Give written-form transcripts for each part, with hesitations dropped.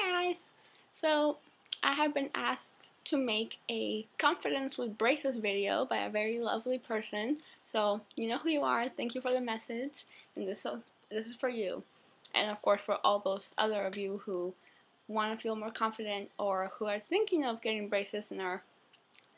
Hi guys! So I have been asked to make a confidence with braces video by a very lovely person. So you know who you are, thank you for the message, and this is for you. And of course for all those other of you who want to feel more confident or who are thinking of getting braces and are,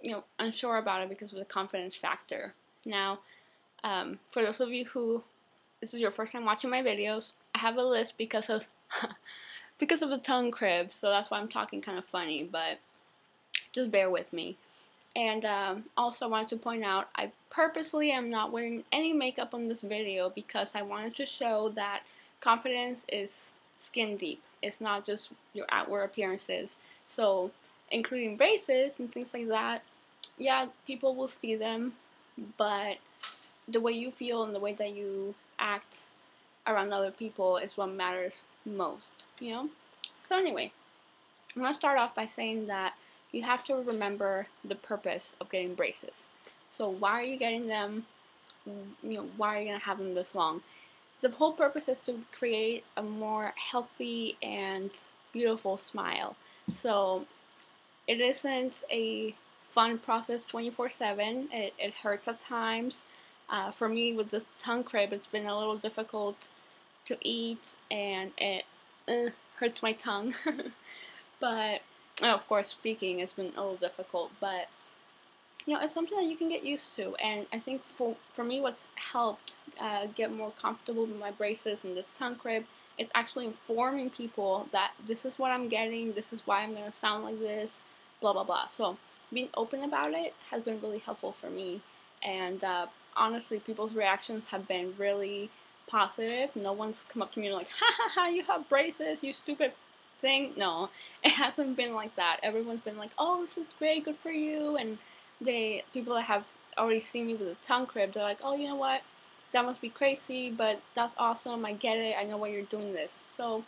you know, unsure about it because of the confidence factor. Now, for those of you who this is your first time watching my videos, I have a list because of the tongue crib, so that's why I'm talking kind of funny, but just bear with me. And also I wanted to point out, I purposely am not wearing any makeup on this video because I wanted to show that confidence is skin deep. It's not just your outward appearances. So including braces and things like that, yeah, people will see them, but the way you feel and the way that you act around other people is what matters most, you know? So anyway, I'm going to start off by saying that you have to remember the purpose of getting braces. So why are you getting them? You know, why are you going to have them this long? The whole purpose is to create a more healthy and beautiful smile. So it isn't a fun process 24/7. It hurts at times. For me, with the tongue crib, it's been a little difficult to eat, and it hurts my tongue. But, and of course, speaking has been a little difficult, but, you know, it's something that you can get used to. And I think for me, what's helped get more comfortable with my braces and this tongue crib is actually informing people that this is what I'm getting, this is why I'm going to sound like this, blah, blah, blah. So being open about it has been really helpful for me. And honestly, people's reactions have been really positive. No one's come up to me and like, ha ha ha, you have braces, you stupid thing. No, it hasn't been like that. Everyone's been like, oh, this is great, good for you. And people that have already seen me with a tongue crib, they're like, oh, you know what, that must be crazy, but that's awesome, I get it, I know why you're doing this. So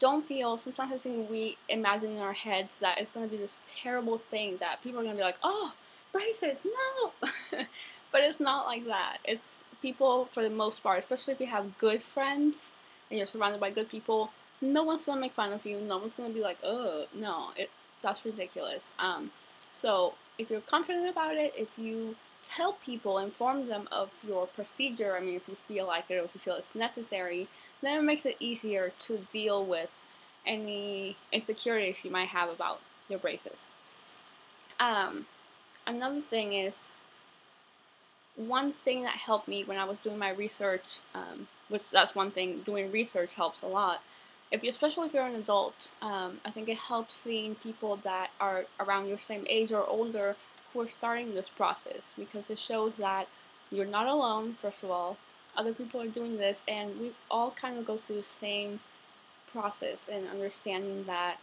don't feel, sometimes I think we imagine in our heads that it's going to be this terrible thing that people are going to be like, oh, braces, no. But it's not like that. It's people, for the most part, especially if you have good friends and you're surrounded by good people, no one's gonna make fun of you, no one's gonna be like, oh, no, that's ridiculous. So if you're confident about it, if you tell people, inform them of your procedure, I mean, if you feel like it or if you feel it's necessary, then it makes it easier to deal with any insecurities you might have about your braces. Another thing is, one thing that helped me when I was doing my research, which that's one thing, doing research helps a lot. Especially if you're an adult, I think it helps seeing people that are around your same age or older who are starting this process, because it shows that you're not alone, first of all. Other people are doing this, and we all kind of go through the same process, and understanding that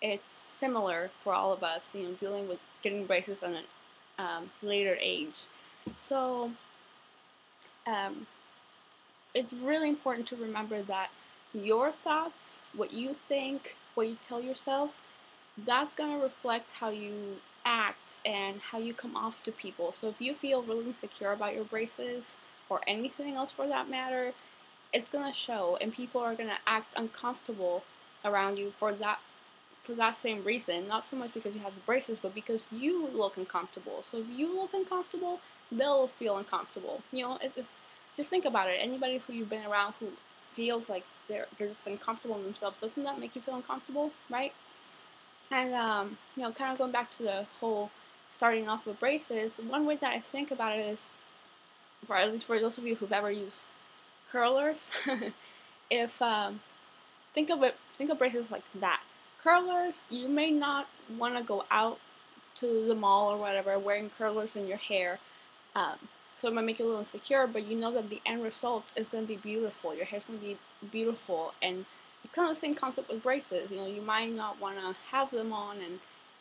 it's similar for all of us, you know, dealing with getting braces on an later age. So it's really important to remember that your thoughts, what you think, what you tell yourself, that's going to reflect how you act and how you come off to people. So if you feel really insecure about your braces or anything else for that matter, it's going to show, and people are going to act uncomfortable around you for that same reason, not so much because you have the braces, but because you look uncomfortable. So if you look uncomfortable, they'll feel uncomfortable. You know, it's just think about it. Anybody who you've been around who feels like they're just uncomfortable in themselves, doesn't that make you feel uncomfortable, right? And, you know, kind of going back to the whole starting off with braces, one way that I think about it is, for at least for those of you who've ever used curlers, think of braces like that. Curlers, you may not want to go out to the mall or whatever wearing curlers in your hair, so it might make you a little insecure, but you know that the end result is going to be beautiful. Your hair's going to be beautiful, and it's kind of the same concept with braces. You know, you might not want to have them on and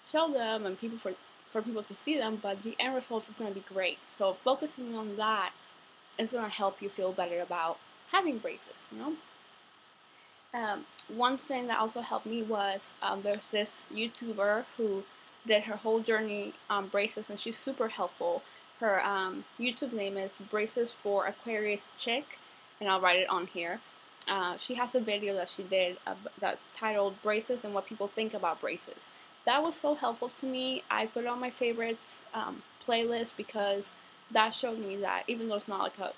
show them and people for people to see them, but the end result is going to be great. So focusing on that is going to help you feel better about having braces, you know? One thing that also helped me was there's this YouTuber who did her whole journey on braces, and she's super helpful. Her YouTube name is Braces for Aquarius Chick, and I'll write it on here. she has a video that she did that's titled Braces and What People Think About Braces. That was so helpful to me. I put it on my favorites playlist because that showed me that even though it's not like a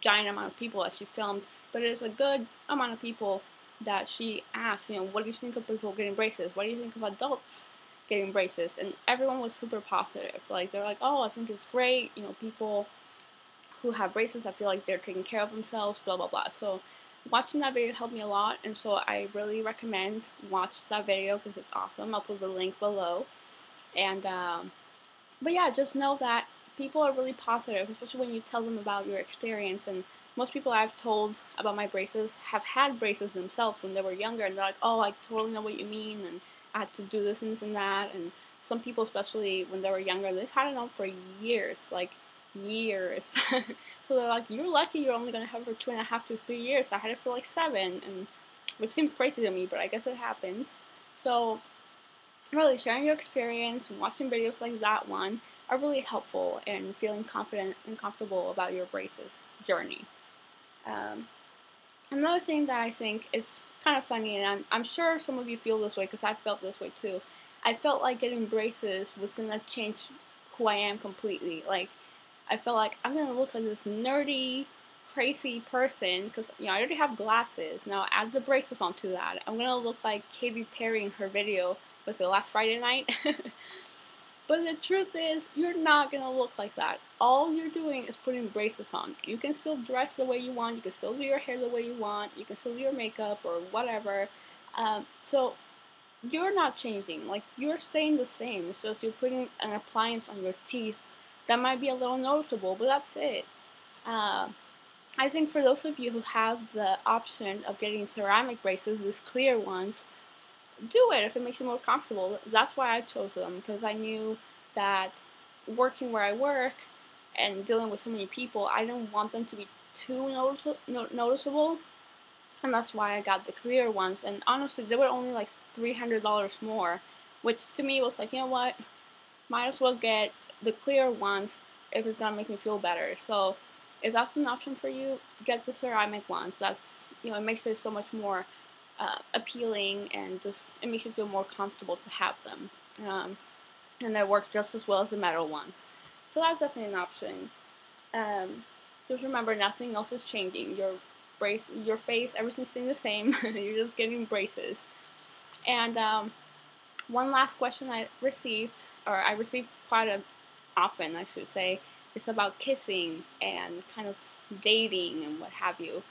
giant amount of people that she filmed, but it is a good amount of people that she asked, you know, what do you think of people getting braces? What do you think of adults getting braces? And everyone was super positive. Like, they're like, oh, I think it's great. You know, people who have braces, I feel like they're taking care of themselves, blah, blah, blah. So watching that video helped me a lot, and so I really recommend watch that video because it's awesome. I'll put the link below. And, but yeah, just know that people are really positive, especially when you tell them about your experience. And most people I've told about my braces have had braces themselves when they were younger, and they're like, oh, I totally know what you mean, and I had to do this and this and that. And some people, especially when they were younger, they've had it on for years, like years. So they're like, you're lucky you're only going to have it for 2.5 to 3 years. I had it for like 7, and which seems crazy to me, but I guess it happens. So really sharing your experience and watching videos like that one are really helpful in feeling confident and comfortable about your braces journey. Another thing that I think is kind of funny, and I'm sure some of you feel this way because I felt this way too. I felt like getting braces was going to change who I am completely. Like, I felt like I'm going to look like this nerdy, crazy person because, you know, I already have glasses. Now add the braces onto that. I'm going to look like Katy Perry in her video, was it last Friday night? But the truth is, you're not going to look like that. All you're doing is putting braces on. You can still dress the way you want. You can still do your hair the way you want. You can still do your makeup or whatever. So you're not changing. Like, you're staying the same. It's just you're putting an appliance on your teeth. That might be a little noticeable, but that's it. I think for those of you who have the option of getting ceramic braces, these clear ones, do it if it makes you more comfortable. That's why I chose them, because I knew that working where I work and dealing with so many people, I didn't want them to be too noticeable, and that's why I got the clear ones. And honestly, they were only like $300 more, which to me was like, you know what, might as well get the clear ones if it's gonna make me feel better. So if that's an option for you, get the ceramic ones. That's, you know, it makes it so much more appealing, and just it makes you feel more comfortable to have them, and they work just as well as the metal ones. So that's definitely an option. Just remember, nothing else is changing. Your face, everything's staying the same. You're just getting braces. And one last question I received quite often, I should say, is about kissing and kind of dating and what have you.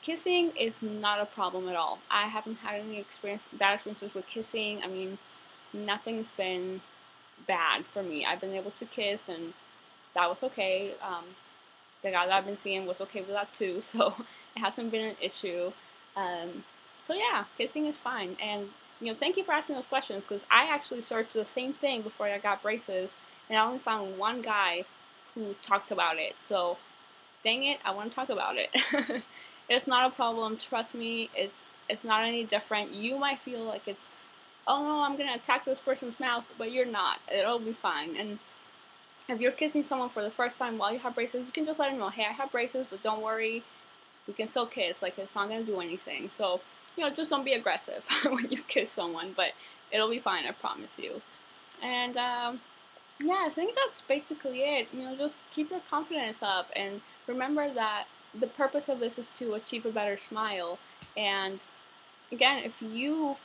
Kissing is not a problem at all. I haven't had any bad experiences with kissing. I mean, nothing's been bad for me. I've been able to kiss, and that was okay. The guy that I've been seeing was okay with that too, so it hasn't been an issue. So yeah, kissing is fine. And, you know, thank you for asking those questions, because I actually searched the same thing before I got braces, and I only found one guy who talked about it. So, dang it, I want to talk about it. It's not a problem, trust me. It's not any different. You might feel like it's, oh no, I'm gonna attack this person's mouth, but you're not. It'll be fine. And if you're kissing someone for the first time while you have braces, you can just let them know, hey, I have braces, but don't worry, we can still kiss. Like, it's not gonna do anything. So, you know, just don't be aggressive when you kiss someone, but it'll be fine, I promise you. And yeah, I think that's basically it. You know, just keep your confidence up, and remember that the purpose of this is to achieve a better smile. And again, if you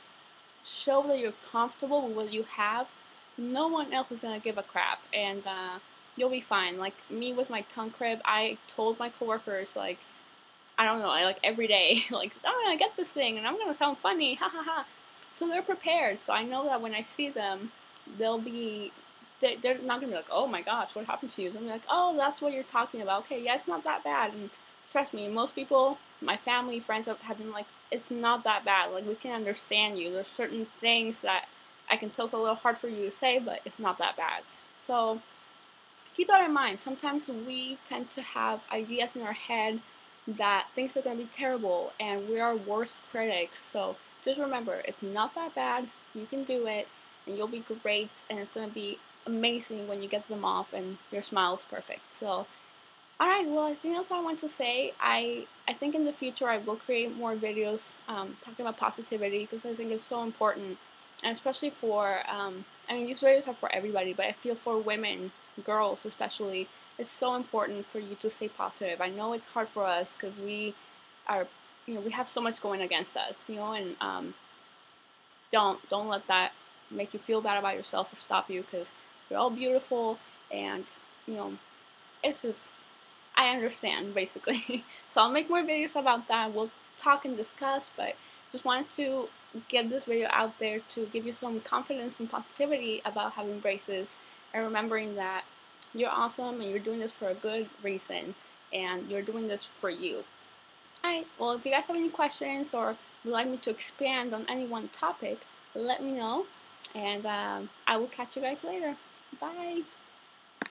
show that you're comfortable with what you have, no one else is going to give a crap, and you'll be fine. Like me with my tongue crib, I told my coworkers, like, I don't know, like every day, like, I'm going to get this thing and I'm going to sound funny, ha ha ha. So they're prepared. So I know that when I see them, they're not going to be like, oh my gosh, what happened to you? They'll be like, oh, that's what you're talking about. Okay, yeah, it's not that bad. And trust me, most people, my family, friends have been like, it's not that bad. Like, we can understand you. There's certain things that I can tell it's a little hard for you to say, but it's not that bad. So keep that in mind. Sometimes we tend to have ideas in our head that things are going to be terrible, and we are worst critics. So just remember, it's not that bad. You can do it, and you'll be great, and it's going to be amazing when you get them off, and your smile is perfect. So Alright, well, I think that's what I want to say. I think in the future I will create more videos talking about positivity, because I think it's so important, and especially for, I mean, these videos are for everybody, but I feel for women, girls especially, it's so important for you to stay positive. I know it's hard for us because we are, you know, we have so much going against us, you know, and don't let that make you feel bad about yourself or stop you, because you're all beautiful, and, you know, it's just, I understand, basically. So I'll make more videos about that. We'll talk and discuss, but just wanted to get this video out there to give you some confidence and positivity about having braces, and remembering that you're awesome and you're doing this for a good reason, and you're doing this for you. Alright, well, if you guys have any questions or would like me to expand on any one topic, let me know, and I will catch you guys later. Bye!